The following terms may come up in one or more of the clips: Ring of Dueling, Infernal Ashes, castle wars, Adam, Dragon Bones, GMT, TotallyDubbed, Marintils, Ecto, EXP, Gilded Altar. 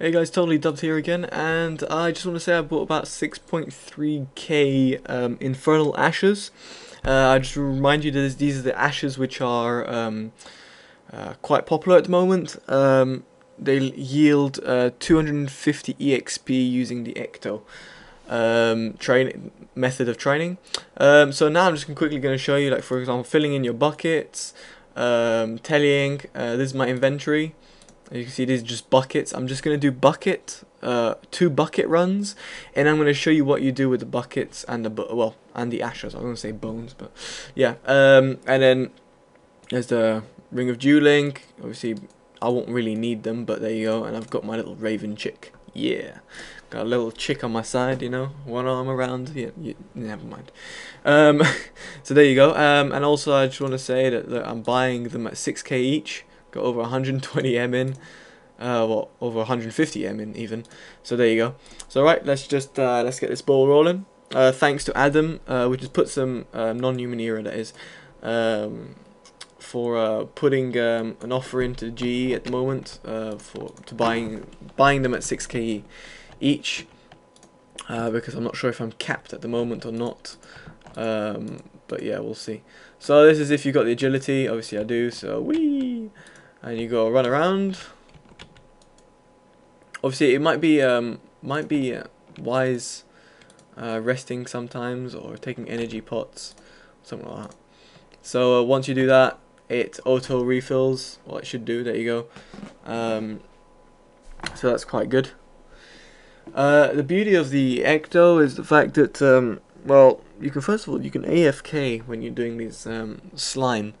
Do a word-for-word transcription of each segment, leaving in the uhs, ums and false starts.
Hey guys, TotallyDubbed here again, and I just want to say I bought about six point three K um, Infernal Ashes. Uh, I just remind you that these are the ashes which are um, uh, quite popular at the moment. Um, they yield uh, two hundred fifty E X P using the Ecto um, train method of training. Um, so now I'm just quickly going to show you, like for example, filling in your buckets, um, tallying. Uh, this is my inventory. You can see these are just buckets. I'm just going to do bucket, uh, two bucket runs, and I'm going to show you what you do with the buckets and the, bu well, and the ashes. I was going to say bones, but yeah. Um, and then there's the Ring of Dueling. Obviously, I won't really need them, but there you go. And I've got my little raven chick. Yeah. Got a little chick on my side, you know, one arm around. Yeah, yeah, never mind. Um, so there you go. Um, and also, I just want to say that, that I'm buying them at six K each. Got over one hundred twenty M in, uh, well, over one hundred fifty M in even. So there you go. So right, let's just uh, let's get this ball rolling. Uh, thanks to Adam, uh, which has put some uh, non-human era that is, um, for uh, putting um, an offer into G E at the moment uh, for to buying buying them at six K each, uh, because I'm not sure if I'm capped at the moment or not. Um, but yeah, we'll see. So this is if you got the agility. Obviously I do. So wee. And you go run around. Obviously, it might be um, might be uh, wise uh, resting sometimes or taking energy pots, something like that. So uh, once you do that, it auto refills. Well, it should do. There you go. Um, so that's quite good. Uh, the beauty of the Ecto is the fact that um, well, you can first of all you can A F K when you're doing these um, slime.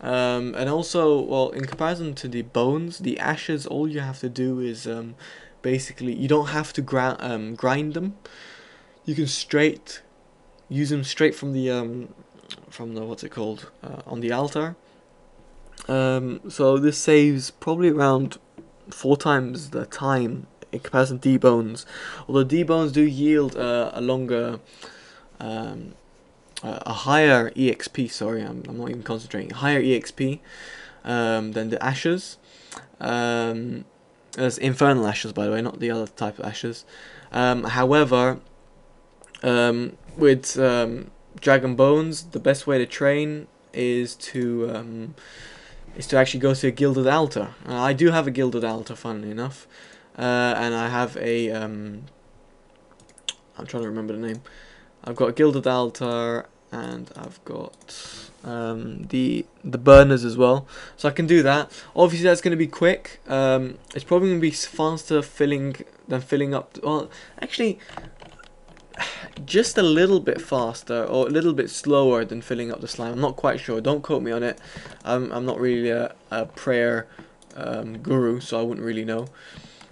Um, and also, well, in comparison to the bones, the ashes, all you have to do is um, basically you don't have to grind um, grind them. You can straight use them straight from the um, from the what's it called uh, on the altar. Um, so this saves probably around four times the time in comparison to D-bones. Although D-bones do yield uh, a longer. Um, Uh, a higher E X P, sorry, I'm, I'm not even concentrating, higher E X P um, than the ashes. Um, that's Infernal Ashes, by the way, not the other type of ashes. Um, however, um, with um, Dragon Bones, the best way to train is to um, is to actually go to a Gilded Altar. Uh, I do have a Gilded Altar, funnily enough, uh, and I have a, um, I'm trying to remember the name. I've got a Gilded Altar, and I've got um, the the burners as well, so I can do that. Obviously, that's going to be quick. Um, it's probably going to be faster filling than filling up. Well, actually, just a little bit faster or a little bit slower than filling up the slime. I'm not quite sure. Don't quote me on it. I'm I'm not really a, a prayer um, guru, so I wouldn't really know.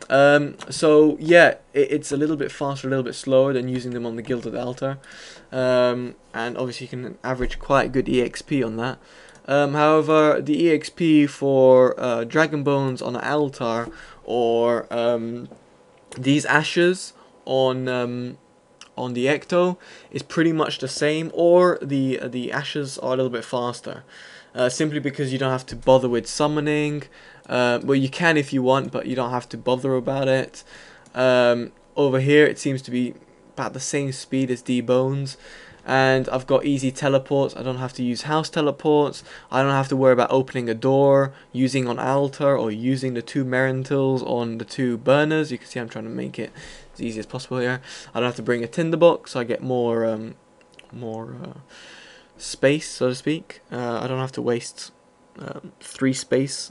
Um, so yeah, it, it's a little bit faster, a little bit slower than using them on the Gilded Altar, um, and obviously you can average quite good E X P on that. Um, however, the E X P for uh, Dragon Bones on an altar or um, these ashes on um, on the Ecto is pretty much the same, or the uh, the ashes are a little bit faster. Uh, simply because you don't have to bother with summoning. Uh, well, you can if you want, but you don't have to bother about it. Um, over here, it seems to be about the same speed as D-Bones. And I've got easy teleports. I don't have to use house teleports. I don't have to worry about opening a door, using on altar, or using the two Marintils on the two burners. You can see I'm trying to make it as easy as possible here. I don't have to bring a tinderbox, so I get more... Um, more... Uh, space, so to speak. uh, I don't have to waste um, three space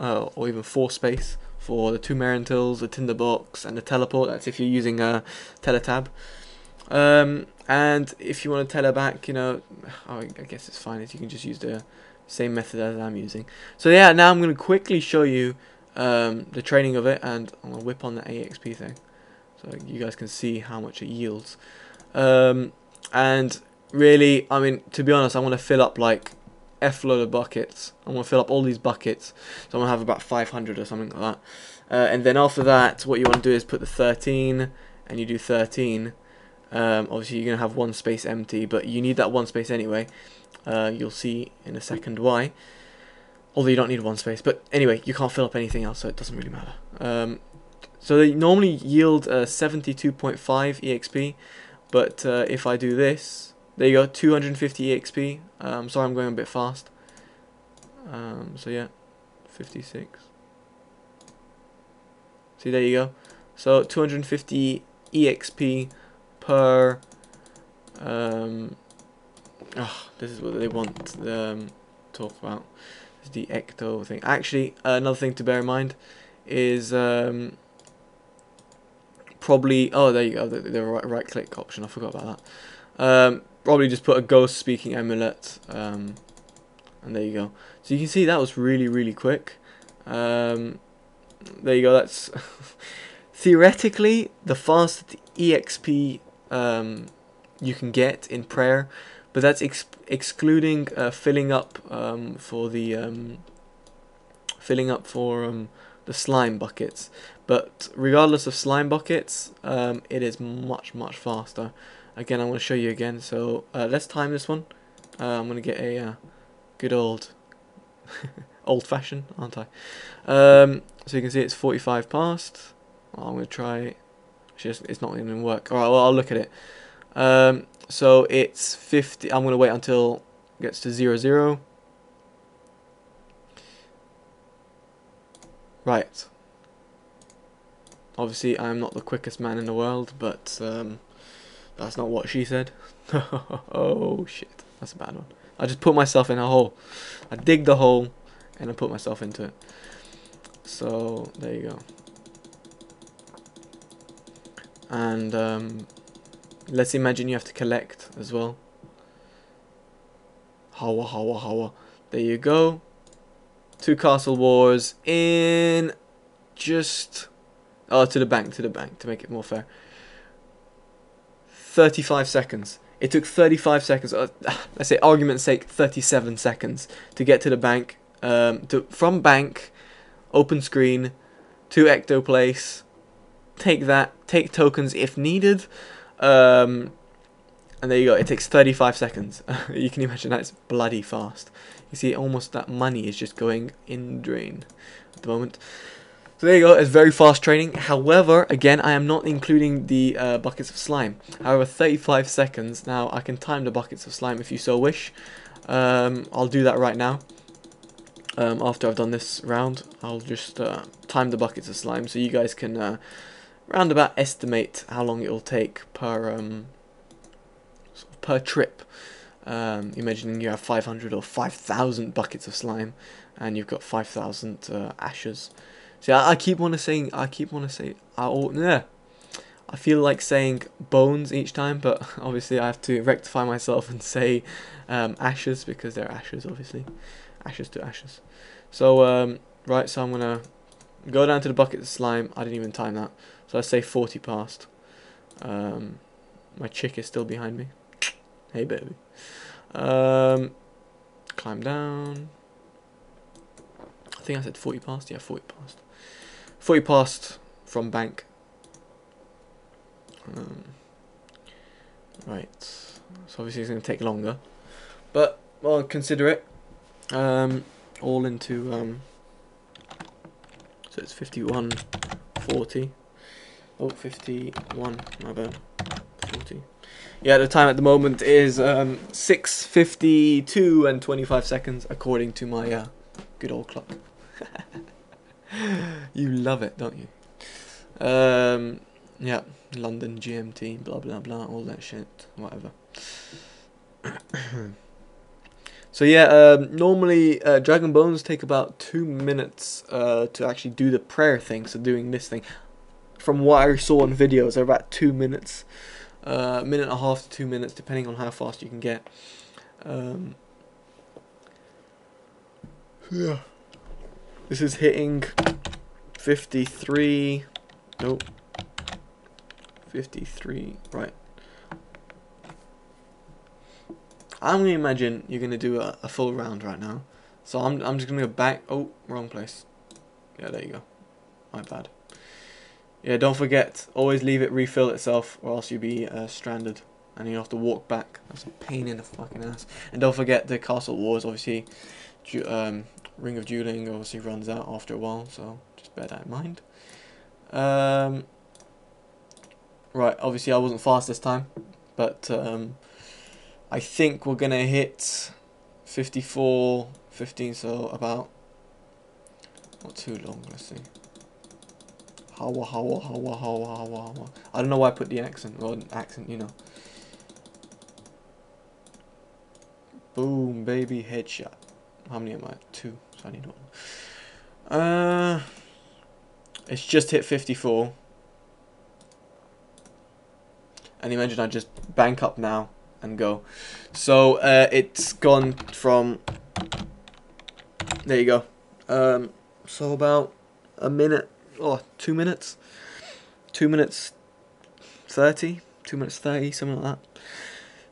uh, or even four space for the two Marintils, the tinderbox and the teleport. That's if you're using a teletab, um, and if you want to tele back, you know, oh, I guess it's fine if you can just use the same method as I'm using. So yeah, now I'm going to quickly show you um, the training of it, and I'm going to whip on the A X P thing so you guys can see how much it yields. Um, and really, I mean, to be honest, I'm going to fill up like F load of buckets. I'm going to fill up all these buckets. So I'm going to have about five hundred or something like that. Uh, and then after that, what you want to do is put the thirteen, and you do thirteen. Um, obviously, you're going to have one space empty, but you need that one space anyway. Uh, you'll see in a second why. Although you don't need one space. But anyway, you can't fill up anything else, so it doesn't really matter. Um, So they normally yield uh, seventy-two point five E X P, but uh, if I do this, there you go, two hundred fifty E X P. Um, sorry, I'm going a bit fast. Um, so yeah, fifty-six. See, there you go. So two hundred fifty E X P per. Um, oh, this is what they want to um, talk about. It's the Ecto thing. Actually, uh, another thing to bear in mind is um, probably. Oh, there you go. The, the right, right click option. I forgot about that. Um, probably just put a ghost speaking amulet. Um, and there you go. So you can see that was really, really quick. Um, there you go. That's theoretically the fastest E X P. Um, you can get in prayer, but that's ex excluding uh, filling up um, for the um, filling up for um, the slime buckets. But regardless of slime buckets, um, it is much much faster. Again, I'm going to show you again. So uh, let's time this one. Uh, I'm going to get a uh, good old old fashioned, aren't I? Um, so you can see it's forty-five past. Oh, I'm going to try. It's, just, it's not even going to work. All right, well, I'll look at it. Um, so it's fifty. I'm gonna wait until it gets to zero zero. Right. Obviously, I'm not the quickest man in the world, but um, that's not what she said. Oh shit, that's a bad one. I just put myself in a hole. I dig the hole, and I put myself into it. So there you go. And um. Let's imagine you have to collect as well. Hawa, hawa, hawa. There you go. Two castle wars in just... Oh, to the bank, to the bank, to make it more fair. thirty-five seconds. It took thirty-five seconds. Uh, let's say, argument's sake, thirty-seven seconds to get to the bank. Um, to From bank, open screen, to Ecto Place. Take that. Take tokens if needed. Um, and there you go. It takes thirty-five seconds. You can imagine that's bloody fast. You see, almost that money is just going in the drain at the moment. So there you go. It's very fast training. However, again, I am not including the uh, buckets of slime. However, thirty-five seconds. Now, I can time the buckets of slime if you so wish. Um, I'll do that right now. Um, after I've done this round, I'll just uh, time the buckets of slime so you guys can uh, roundabout estimate how long it will take per um, sort of per trip. Um, imagining you have five hundred or five thousand buckets of slime, and you've got five thousand uh, ashes. See, I, I keep wanna saying, I keep wanna say, I ought, yeah. I feel like saying bones each time, but obviously I have to rectify myself and say um, ashes because they're ashes, obviously, ashes to ashes. So um, right, so I'm gonna go down to the bucket of slime. I didn't even time that. So I say forty past. Um, my chick is still behind me. Hey, baby. Um, climb down. I think I said forty past. Yeah, forty past. forty past from bank. Um, right. So obviously it's going to take longer. But I'll consider it. Um, all into... Um, so it's fifty-one forty. Oh, fifty-one, my bad. forty. Yeah, the time at the moment is um, six fifty-two and twenty-five seconds, according to my uh, good old clock. You love it, don't you? Um, yeah, London G M T, blah, blah, blah, all that shit, whatever. So yeah, um, normally uh, Dragon Bones take about two minutes uh, to actually do the prayer thing, so doing this thing. From what I saw on videos, they're about two minutes, a uh, minute and a half to two minutes, depending on how fast you can get. Um, yeah, this is hitting fifty-three. Nope, fifty-three. Right. I'm gonna imagine you're gonna do a, a full round right now, so I'm I'm just gonna go back. Oh, wrong place. Yeah, there you go. My bad. Yeah, don't forget, always leave it refill itself, or else you'll be uh, stranded, and you'll have to walk back. That's a pain in the fucking ass. And don't forget the Castle Wars, obviously, um, Ring of Dueling obviously runs out after a while, so just bear that in mind. Um, right, obviously I wasn't fast this time, but um, I think we're going to hit fifty-four, fifteen, so about, not too long, let's see. Hawa, hawa, hawa, hawa, hawa, hawa. I don't know why I put the accent, or an accent, you know. Boom, baby, headshot. How many am I? Two, so I need one. Uh, it's just hit fifty-four. And imagine I just bank up now and go. So uh, it's gone from, there you go. Um, so about a minute, or oh, two minutes, two minutes thirty, two minutes thirty, something like that.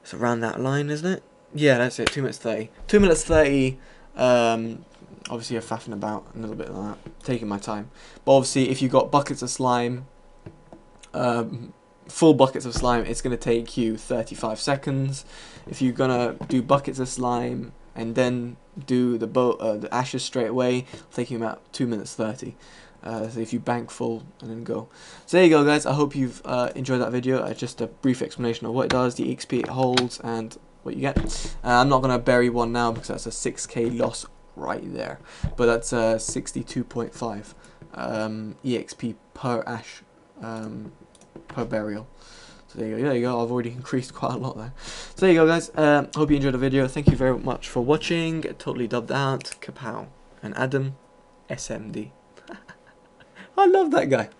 It's around that line, isn't it? Yeah, that's it. Two minutes thirty. Two minutes thirty. Um, obviously, I'm faffing about a little bit like that, taking my time. But obviously, if you got buckets of slime, um, full buckets of slime, it's gonna take you thirty-five seconds. If you're gonna do buckets of slime and then do the bo uh, the ashes straight away, it'll take you about two minutes thirty. Uh, so if you bank full and then go. So there you go, guys. I hope you've uh, enjoyed that video. Uh, just a brief explanation of what it does, the X P it holds, and what you get. Uh, I'm not going to bury one now because that's a six K loss right there. But that's uh, sixty-two point five um, E X P per ash, um, per burial. So there you go. There you go. I've already increased quite a lot there. So there you go, guys. Um, hope you enjoyed the video. Thank you very much for watching. Totally Dubbed Out, Kapow, and Adam, S M D. I love that guy.